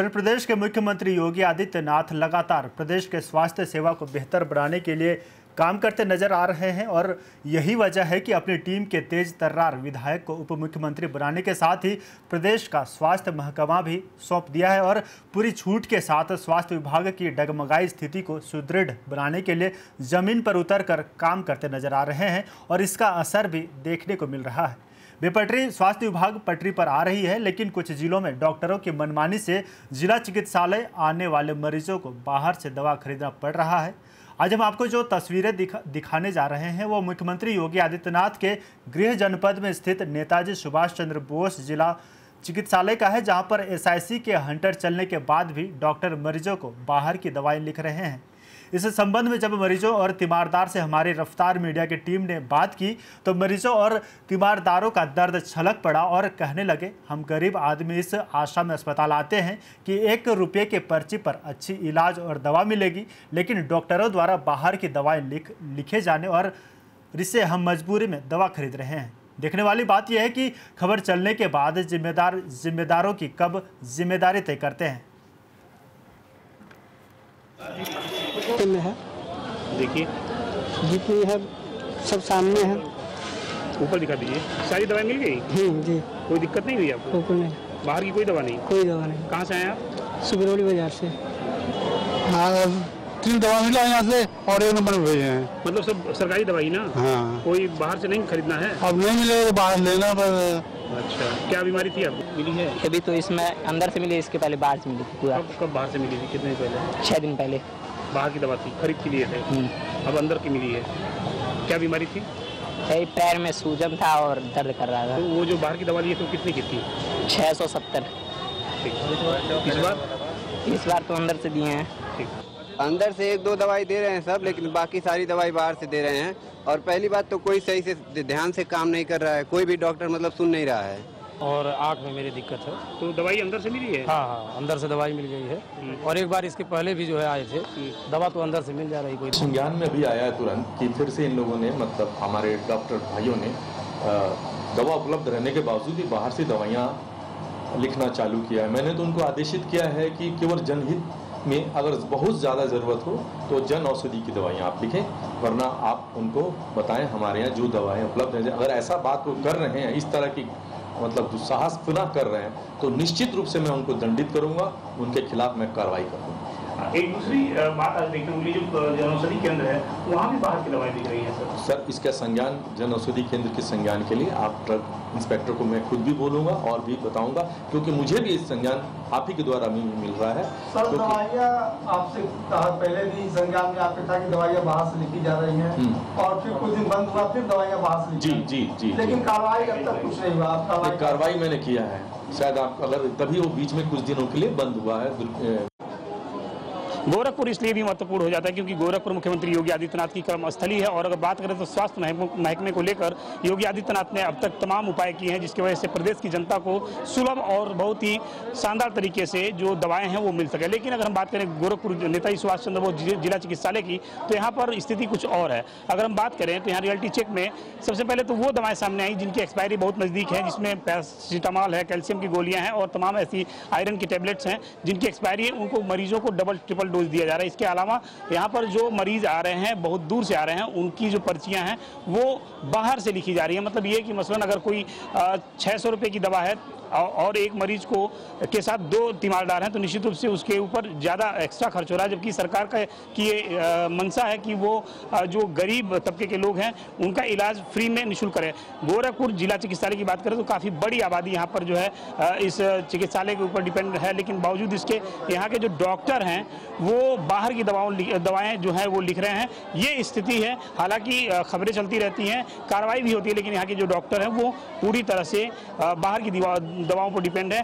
उत्तर प्रदेश के मुख्यमंत्री योगी आदित्यनाथ लगातार प्रदेश के स्वास्थ्य सेवा को बेहतर बनाने के लिए काम करते नजर आ रहे हैं और यही वजह है कि अपनी टीम के तेज तर्रार विधायक को उप मुख्यमंत्री बनाने के साथ ही प्रदेश का स्वास्थ्य महकमा भी सौंप दिया है और पूरी छूट के साथ स्वास्थ्य विभाग की डगमगाई स्थिति को सुदृढ़ बनाने के लिए जमीन पर उतरकर काम करते नजर आ रहे हैं और इसका असर भी देखने को मिल रहा है। बेपटरी स्वास्थ्य विभाग पटरी पर आ रही है, लेकिन कुछ जिलों में डॉक्टरों की मनमानी से जिला चिकित्सालय आने वाले मरीजों को बाहर से दवा खरीदना पड़ रहा है। आज हम आपको जो तस्वीरें दिखाने जा रहे हैं वो मुख्यमंत्री योगी आदित्यनाथ के गृह जनपद में स्थित नेताजी सुभाष चंद्र बोस जिला चिकित्सालय का है, जहां पर एसआईसी के हंटर चलने के बाद भी डॉक्टर मरीजों को बाहर की दवाएं लिख रहे हैं। इस संबंध में जब मरीजों और तीमारदार से हमारी रफ्तार मीडिया की टीम ने बात की तो मरीजों और तीमारदारों का दर्द छलक पड़ा और कहने लगे, हम गरीब आदमी इस आशा में अस्पताल आते हैं कि 1 रुपये के पर्ची पर अच्छी इलाज और दवा मिलेगी, लेकिन डॉक्टरों द्वारा बाहर की दवाएं लिखे जाने और इससे हम मजबूरी में दवा खरीद रहे हैं। देखने वाली बात यह है कि खबर चलने के बाद जिम्मेदारों की कब जिम्मेदारी तय करते हैं। में है, देखिए जितनी है सब सामने है, ऊपर दिखा दीजिए। सारी दवाएं मिल गई जी, कोई दिक्कत नहीं हुई आपको? बिल्कुल नहीं, बाहर की कोई दवा नहीं। कोई दवा नहीं। कहाँ से आए आप? सिगरौली बाजार से। हाँ, 3 दवा मिला यहाँ से और 1 नंबर में भेजे हैं। मतलब सब सरकारी दवाई ना? हाँ। कोई बाहर से नहीं खरीदना है? अब नहीं मिलेगा तो बाहर लेना। अच्छा, क्या बीमारी थी आपको? मिली है कभी तो इसमें अंदर से मिली, इसके पहले बाहर से मिली थी। कब बाहर से मिली थी? कितने पहले? 6 दिन पहले बाहर की दवा थी, खरीद के लिए है। अब अंदर की मिली है। क्या बीमारी थी? पैर में सूजन था और दर्द कर रहा था। तो वो जो बाहर की दवा ली तो कितनी की थी? 670। इस बार तो अंदर से दिए हैं। अंदर से 1-2 दवाई दे रहे हैं सब, लेकिन बाकी सारी दवाई बाहर से दे रहे हैं। और पहली बात तो कोई सही से ध्यान से काम नहीं कर रहा है, कोई भी डॉक्टर मतलब सुन नहीं रहा है। और आँख में मेरी दिक्कत है तो दवाई अंदर से मिली है। हाँ हाँ, अंदर से दवाई मिल गई है। और एक बार इसके पहले भी जो है आए थे, दवा तो अंदर से मिल जा रही। कोई संज्ञान में भी आया तुरंत कि फिर से इन लोगों ने मतलब हमारे डॉक्टर भाइयों ने दवा उपलब्ध रहने के बावजूद भी बाहर से दवाइयाँ लिखना चालू किया है। मैंने तो उनको आदेशित किया है कि केवल जनहित में अगर बहुत ज़्यादा ज़रूरत हो तो जन औषधि की दवाइयाँ आप लिखें, वरना आप उनको बताएँ हमारे यहाँ जो दवाएँ उपलब्ध हैं। अगर ऐसा बात वो कर रहे हैं, इस तरह की मतलब दुस्साहस पुनः कर रहे हैं, तो निश्चित रूप से मैं उनको दंडित करूंगा, उनके खिलाफ मैं कार्रवाई करूंगा। एक दूसरी बात देखते हुए जो जनऔषधि केंद्र है वहाँ भी बाहर की दवाई दी गई है सर। सर, इसका संज्ञान जनऔषधि केंद्र के संज्ञान के लिए आप ड्रग इंस्पेक्टर को मैं खुद भी बोलूंगा और भी बताऊंगा, क्योंकि मुझे भी इस संज्ञान आप ही के द्वारा मिल रहा है। सर, दवाइयाँ आपसे पहले भी संज्ञान में आपके था कि दवाइयाँ बाहर से लिखी जा रही हैं और फिर कुछ दिन बंद हुआ, फिर दवाइयाँ बाहर से। जी जी जी। लेकिन कार्रवाई अब तक कुछ नहीं हुआ। कार्रवाई मैंने किया है, शायद आप अगर तभी वो बीच में कुछ दिनों के लिए बंद हुआ है। गोरखपुर इसलिए भी महत्वपूर्ण हो जाता है क्योंकि गोरखपुर मुख्यमंत्री योगी आदित्यनाथ की कर्मस्थली है। और अगर बात करें तो स्वास्थ्य महकमे को लेकर योगी आदित्यनाथ ने अब तक तमाम उपाय किए हैं, जिसकी वजह से प्रदेश की जनता को सुलभ और बहुत ही शानदार तरीके से जो दवाएं हैं वो मिल सके। लेकिन अगर हम बात करें गोरखपुर नेताजी सुभाष चंद्र बोस जिला चिकित्सालय की, तो यहाँ पर स्थिति कुछ और है। अगर हम बात करें तो यहाँ रियलिटी चेक में सबसे पहले तो वो दवाएँ सामने आई जिनकी एक्सपायरी बहुत नज़दीक है, जिसमें पैरासीटामॉल है, कैल्शियम की गोलियाँ हैं और तमाम ऐसी आयरन की टेबलेट्स हैं जिनकी एक्सपायरी है। उनको मरीजों को ट्रिपल डोज दिया जा रहा है। इसके अलावा यहाँ पर जो मरीज आ रहे हैं, बहुत दूर से आ रहे हैं, उनकी जो पर्चियाँ हैं वो बाहर से लिखी जा रही है। मतलब ये कि मसलन अगर कोई 600 रुपये की दवा है और एक मरीज को के साथ 2 तीमारदार हैं, तो निश्चित रूप से उसके ऊपर ज़्यादा एक्स्ट्रा खर्च हो रहा है। जबकि सरकार का की ये मंशा है कि वो जो गरीब तबके के लोग हैं उनका इलाज फ्री में निःशुल्क करें। गोरखपुर जिला चिकित्सालय की बात करें तो काफ़ी बड़ी आबादी यहाँ पर जो है इस चिकित्सालय के ऊपर डिपेंड है, लेकिन बावजूद इसके यहाँ के जो डॉक्टर हैं वो बाहर की दवाएं जो है वो लिख रहे हैं। ये स्थिति है। हालांकि खबरें चलती रहती हैं, कार्रवाई भी होती है, लेकिन यहाँ के जो डॉक्टर हैं वो पूरी तरह से बाहर की दवाओं पर डिपेंड है।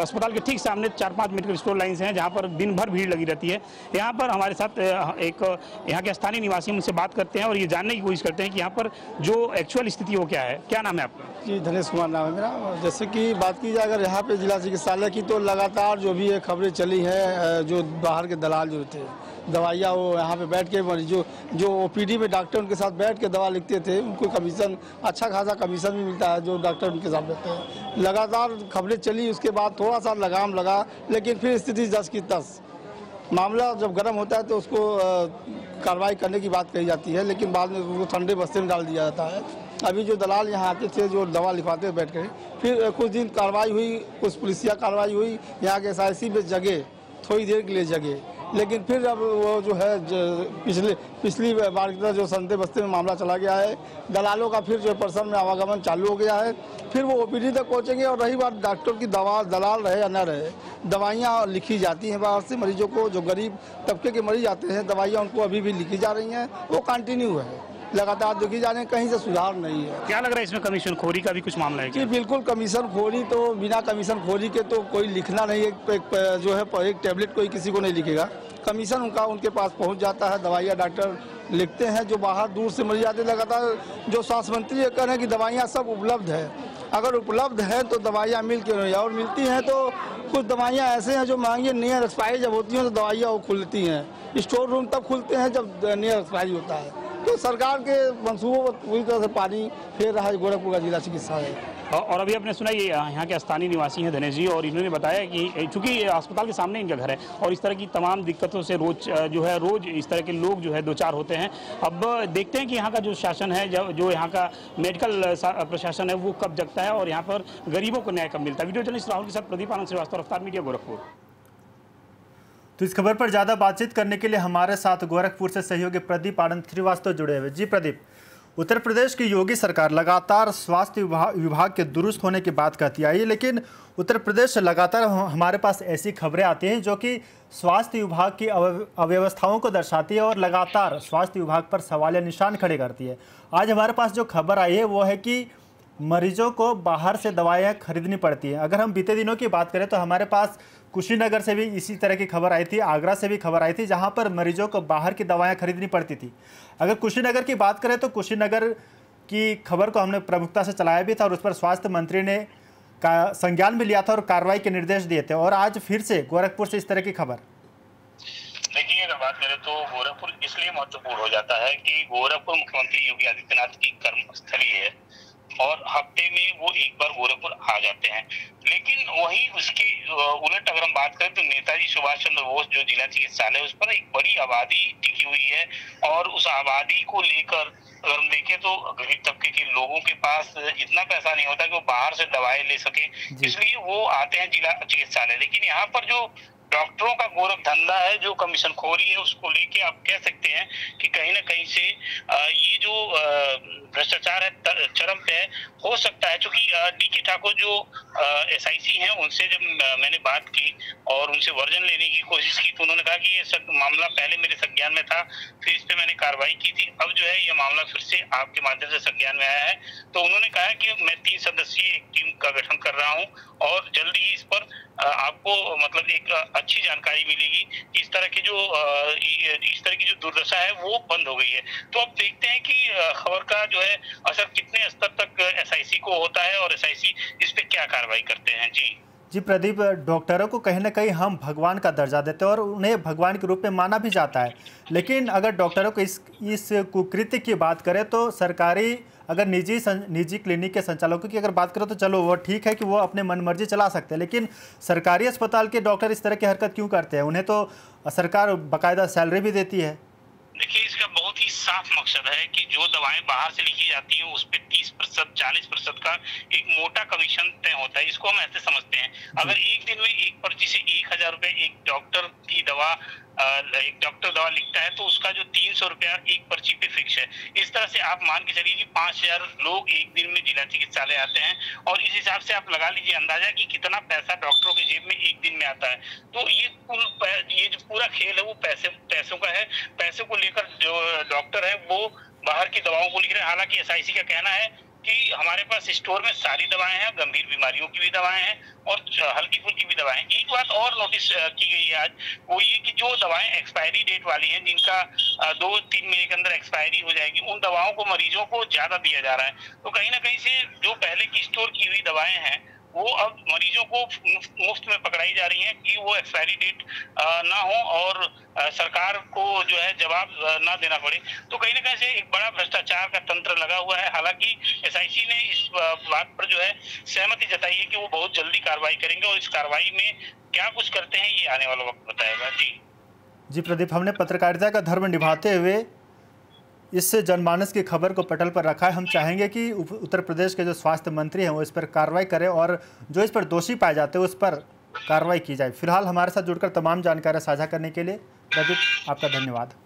अस्पताल के ठीक सामने 4-5 मेडिकल स्टोर लाइन्स हैं जहाँ पर दिन भर भीड़ लगी रहती है। यहाँ पर हमारे साथ एक यहाँ के स्थानीय निवासी, उनसे बात करते हैं और ये जानने की कोशिश करते हैं कि यहाँ पर जो एक्चुअल स्थिति वो क्या है। क्या नाम है आपका? जी, दिनेश कुमार नाम है मेरा। जैसे कि बात की जाए अगर यहाँ पर जिला चिकित्सालय की, तो लगातार जो भी ये खबरें चली हैं, जो बाहर के दलाल जो थे दवाइयाँ वो यहाँ पे बैठ के मरीजों जो ओपीडी में डॉक्टर उनके साथ बैठ के दवा लिखते थे उनको कमीशन अच्छा खासा कमीशन भी मिलता है जो डॉक्टर उनके साथ बैठते हैं। लगातार खबरें चली, उसके बाद थोड़ा सा लगाम लगा, लेकिन फिर स्थिति 10 की 10। मामला जब गर्म होता है तो उसको कार्रवाई करने की बात कही जाती है, लेकिन बाद में उसको ठंडे बस्ते में डाल दिया जाता है। अभी जो दलाल यहाँ आते थे जो दवा लिखवाते बैठ कर, फिर कुछ दिन कार्रवाई हुई, कुछ पुलिसिया कार्रवाई हुई, यहाँ के SIC में जगह थोड़ी देर के लिए जगह, लेकिन फिर अब वो जो है पिछली बार की तरह जो संते बस्ते में मामला चला गया है। दलालों का फिर जो पर्सन में आवागमन चालू हो गया है, फिर वो OPD तक पहुँचेंगे। और रही बात डॉक्टर की दवा, दलाल रहे या न रहे, दवाइयाँ लिखी जाती हैं बाहर से मरीजों को। जो गरीब तबके के मरीज आते हैं दवाइयाँ उनको अभी भी लिखी जा रही हैं, वो कंटिन्यू है, लगातार देखी जा रही है, कहीं से सुधार नहीं है। क्या लग रहा है इसमें कमीशन खोरी का भी कुछ मामला है? जी बिल्कुल, कमीशन खोरी तो बिना कमीशन खोरी के तो कोई लिखना नहीं है। जो है एक टेबलेट कोई किसी को नहीं लिखेगा, कमीशन उनका उनके पास पहुँच जाता है, दवाइयाँ डॉक्टर लिखते हैं। जो बाहर दूर से मरीज आते, लगातार जो स्वास्थ्य मंत्री ये कह रहे हैं कि दवाइयाँ सब उपलब्ध है, अगर उपलब्ध है तो दवाइयाँ मिल क्यों नहीं, और मिलती हैं तो कुछ दवाइयाँ ऐसे हैं जो महंगी नियर एक्सपायरी जब होती हैं तो दवाइयाँ वो खुलती हैं। स्टोर रूम तब खुलते हैं जब नियर एक्सपायरी होता है। तो सरकार के मंसूबों पर पूरी तरह से पानी फेर रहा है गोरखपुर का जिला चिकित्सालय। और अभी आपने सुना ये यहाँ के स्थानीय निवासी हैं दिनेश जी, और इन्होंने बताया कि चूँकि अस्पताल के सामने इनका घर है और इस तरह की तमाम दिक्कतों से रोज़ इस तरह के लोग जो है दो चार होते हैं। अब देखते हैं कि यहाँ का जो शासन है, जो यहाँ का मेडिकल प्रशासन है, वो कब जगता है और यहाँ पर गरीबों को न्याय कब मिलता है। वीडियो जनिश राहुल के साथ प्रदीप आनंद श्रीवास्तव, रफ्तार मीडिया, गोरखपुर। तो इस खबर पर ज़्यादा बातचीत करने के लिए हमारे साथ गोरखपुर से सहयोगी प्रदीप आनंद श्रीवास्तव जुड़े हुए। जी प्रदीप, उत्तर प्रदेश की योगी सरकार लगातार स्वास्थ्य विभाग के दुरुस्त होने की बात कहती आई है, लेकिन उत्तर प्रदेश से लगातार हमारे पास ऐसी खबरें आती हैं जो कि स्वास्थ्य विभाग की अव्यवस्थाओं को दर्शाती है और लगातार स्वास्थ्य विभाग पर सवालिया निशान खड़े करती है। आज हमारे पास जो खबर आई है वो है कि मरीजों को बाहर से दवाइयाँ खरीदनी पड़ती हैं। अगर हम बीते दिनों की बात करें तो हमारे पास कुशीनगर से भी इसी तरह की खबर आई थी, आगरा से भी खबर आई थी, जहां पर मरीजों को बाहर की दवाएं खरीदनी पड़ती थी। अगर कुशीनगर की बात करें तो कुशीनगर की खबर को हमने प्रमुखता से चलाया भी था और उस पर स्वास्थ्य मंत्री ने संज्ञान भी लिया था और कार्रवाई के निर्देश दिए थे, और आज फिर से गोरखपुर से इस तरह की खबर। देखिए, अगर बात करें तो गोरखपुर इसलिए महत्वपूर्ण हो जाता है कि गोरखपुर मुख्यमंत्री योगी आदित्यनाथ की कर्मस्थली है और हफ्ते में वो एक बार गोरखपुर आ जाते हैं। लेकिन वही उसके उलट अगर हम बात करें तो नेताजी सुभाष चंद्र बोस जो जिला चिकित्सालय है उस पर एक बड़ी आबादी टिकी हुई है, और उस आबादी को लेकर अगर हम देखें तो गरीब तबके के लोगों के पास इतना पैसा नहीं होता कि वो बाहर से दवाएं ले सके, इसलिए वो आते हैं जिला चिकित्सालय। लेकिन यहाँ पर जो डॉक्टरों का गोरख धंधा है, जो कमीशन खोरी है, उसको लेके आप कह सकते हैं कि कहीं ना कहीं से ये जो भ्रष्टाचार है चरम पे हो सकता है। क्योंकि DK ठाकुर जो SIC हैं उनसे जब मैंने बात की और उनसे वर्जन लेने की कोशिश की तो उन्होंने कहा कि ये सब मामला पहले मेरे संज्ञान में था, फिर इस पर मैंने कार्रवाई की थी, अब जो है ये मामला फिर से आपके माध्यम से संज्ञान में आया है। तो उन्होंने कहा कि मैं 3 सदस्यीय एक टीम का गठन कर रहा हूँ और जल्दी ही इस पर आपको मतलब एक अच्छी जानकारी मिलेगी कि इस तरह की जो दुर्दशा है वो बंद हो गई है। तो अब देखते हैं कि खबर का जो है असर कितने स्तर तक SIC को होता है और SIC इस पे क्या कार्रवाई करते हैं। जी प्रदीप, डॉक्टरों को कहीं ना कहीं हम भगवान का दर्जा देते हैं और उन्हें भगवान के रूप में माना भी जाता है, लेकिन अगर डॉक्टरों को इस कुकृत्य की बात करें तो सरकारी अगर निजी क्लिनिक के संचालकों की अगर बात करें तो चलो वो ठीक है कि वो अपने मनमर्जी चला सकते हैं, लेकिन सरकारी अस्पताल के डॉक्टर इस तरह की हरकत क्यों करते हैं? उन्हें तो सरकार बाकायदा सैलरी भी देती है। देखिए, इसका बहुत ही साफ मकसद है कि जो दवाएं बाहर से लिखी जाती हैं उस पर 30% 40% का एक मोटा कमीशन तय होता है। इसको हम ऐसे समझते हैं, अगर एक दिन में एक पर्ची से 1000 रुपए एक डॉक्टर दवा लिखता है तो उसका जो 300 रुपया एक पर्ची पे फिक्स है। इस तरह से आप मान के चलिए कि 5000 लोग एक दिन में जिला चिकित्सालय आते हैं और इस हिसाब से आप लगा लीजिए अंदाजा कि कितना पैसा डॉक्टरों के जेब में एक दिन में आता है। तो ये जो पूरा खेल है वो पैसों का है। पैसों को लेकर जो डॉक्टर है वो बाहर की दवाओं को लिख रहे हैं। हालांकि SIC का कहना है कि हमारे पास स्टोर में सारी दवाएं हैं, गंभीर बीमारियों की भी दवाएं हैं और हल्की फुल्की भी दवाएं। एक बात और नोटिस की गई है आज, वो ये कि जो दवाएं एक्सपायरी डेट वाली हैं, जिनका 2-3 महीने के अंदर एक्सपायरी हो जाएगी, उन दवाओं को मरीजों को ज्यादा दिया जा रहा है। तो कहीं ना कहीं से जो पहले की स्टोर की हुई दवाएं हैं वो अब मरीजों को मुफ्त में पकड़ाई जा रही है कि वो एक्सपायरी डेट ना हो और सरकार को जो है जवाब ना देना पड़े। तो कहीं ना कहीं से एक बड़ा भ्रष्टाचार का तंत्र लगा हुआ है। हालांकि एसआईसी ने इस बात पर जो है सहमति जताई है कि वो बहुत जल्दी कार्रवाई करेंगे और इस कार्रवाई में क्या कुछ करते हैं ये आने वाला वक्त बताएगा। जी प्रदीप, हमने पत्रकारिता का धर्म निभाते हुए इससे जनमानस की खबर को पटल पर रखा है। हम चाहेंगे कि उत्तर प्रदेश के जो स्वास्थ्य मंत्री हैं वो इस पर कार्रवाई करें और जो इस पर दोषी पाए जाते हैं उस पर कार्रवाई की जाए। फिलहाल हमारे साथ जुड़कर तमाम जानकारियां साझा करने के लिए प्रदीप आपका धन्यवाद।